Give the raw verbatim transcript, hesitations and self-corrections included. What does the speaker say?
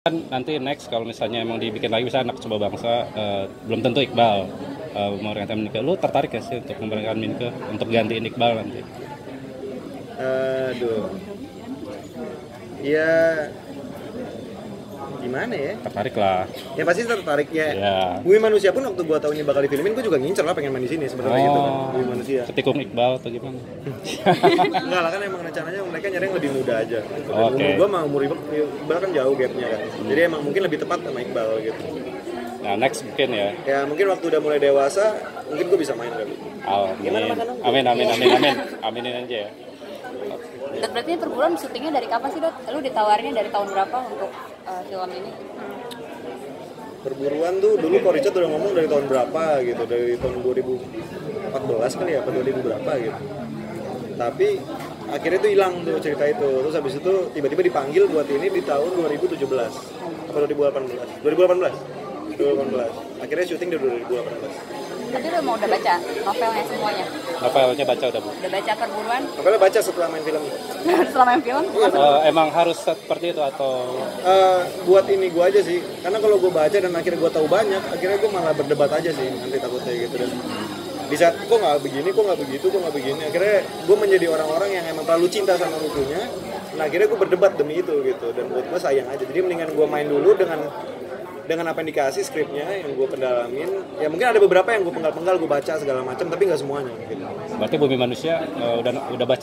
Kan nanti next kalau misalnya emang dibikin lagi bisa anak coba bangsa, uh, belum tentu Iqbaal uh, memberangkatkan Minke. Lu tertarik ya sih untuk memberangkatkan Minke untuk gantiin Iqbaal nanti? Aduh, ya gimana ya? Tertarik lah. Ya pasti tertarik ya. Yeah. Bumi Manusia pun waktu gua tahunya bakal difilmin, gua juga ngincer lah pengen main di sini sebenarnya oh, gitu kan. Bumi Manusia. Ketikung Iqbaal atau gimana? Enggak lah, kan emang rencananya mereka nyari yang lebih muda aja. Gitu. Oh, okay. Umur gua sama umur Iqbaal kan jauh gapnya kan. Hmm. Jadi emang mungkin lebih tepat sama Iqbaal gitu. Nah next mungkin ya. Ya mungkin waktu udah mulai dewasa mungkin gua bisa main kali. Oh, gimana masalah? Amin amin amin amin. Aminin aja ya. Dot, berarti Perburuan syutingnya dari kapan sih, Dot? Lu ditawarinnya dari tahun berapa untuk uh, film ini? Perburuan tuh dulu Ko Richard udah ngomong dari tahun berapa gitu, dari tahun dua ribu empat belas kali ya, atau dua ribu berapa gitu. Tapi akhirnya tuh hilang tuh cerita itu. Terus habis itu tiba-tiba dipanggil buat ini di tahun dua ribu tujuh belas atau dua ribu delapan belas. dua ribu delapan belas. dua ribu delapan belas. Akhirnya syuting dari dua ribu delapan belas. Tapi udah mau udah baca novelnya semuanya? Novelnya baca udah bu. Udah baca Perburuan? Novelnya baca setelah main film. Setelah main film? Uh, emang harus seperti itu atau? Uh, buat ini gue aja sih, karena kalau gue baca dan akhirnya gue tahu banyak, akhirnya gue malah berdebat aja sih nanti takutnya gitu. Dan di saat kok nggak begini, kok nggak begitu, kok nggak begini, akhirnya gue menjadi orang-orang yang emang terlalu cinta sama lucunya. Nah akhirnya gue berdebat demi itu gitu, dan buat gue sayang aja. Jadi mendingan gue main dulu dengan dengan apa yang dikasih skripnya yang gue pendalamin, ya mungkin ada beberapa yang gue penggal-penggal, gue baca segala macam, tapi nggak semuanya gitu. Berarti Bumi Manusia uh, udah udah baca.